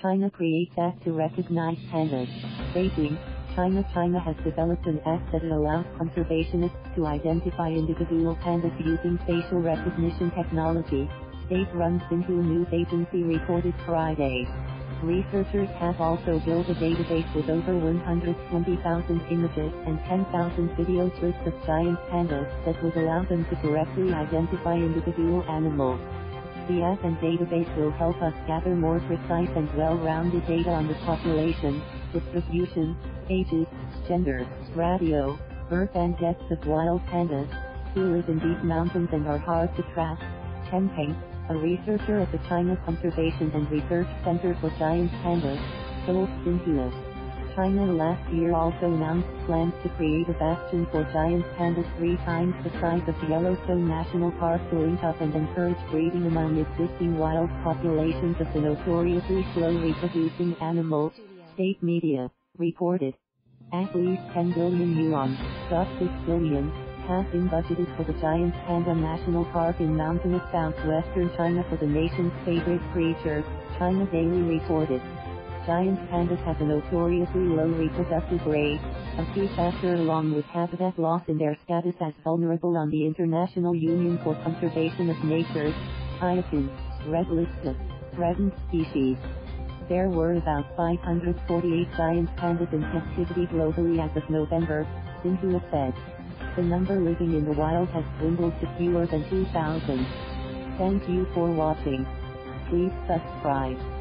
China creates act to recognize pandas. Beijing, China has developed an act that allows conservationists to identify individual pandas using facial recognition technology, state-run Xinhua news agency reported Friday. Researchers have also built a database with over 120,000 images and 10,000 videos lists of giant pandas that would allow them to correctly identify individual animals. The app and database will help us gather more precise and well-rounded data on the population, distribution, ages, gender, radio, birth and deaths of wild pandas, who live in deep mountains and are hard to track. Chen Peng, a researcher at the China Conservation and Research Center for Giant Pandas, told Xinhua. China last year also announced plans to create a bastion for giant pandas 3 times the size of Yellowstone National Park to link up and encourage breeding among existing wild populations of the notoriously slow reproducing animals, state media reported. At least 10 billion yuan, $6 billion, has been budgeted for the Giant Panda National Park in mountainous southwestern China for the nation's favorite creature, China Daily reported. Giant pandas have a notoriously low reproductive rate, a key factor along with habitat loss in their status as vulnerable on the International Union for Conservation of Nature, IUCN, red list of threatened species. There were about 548 giant pandas in captivity globally as of November, Xinhua said. The number living in the wild has dwindled to fewer than 2,000. Thank you for watching. Please subscribe.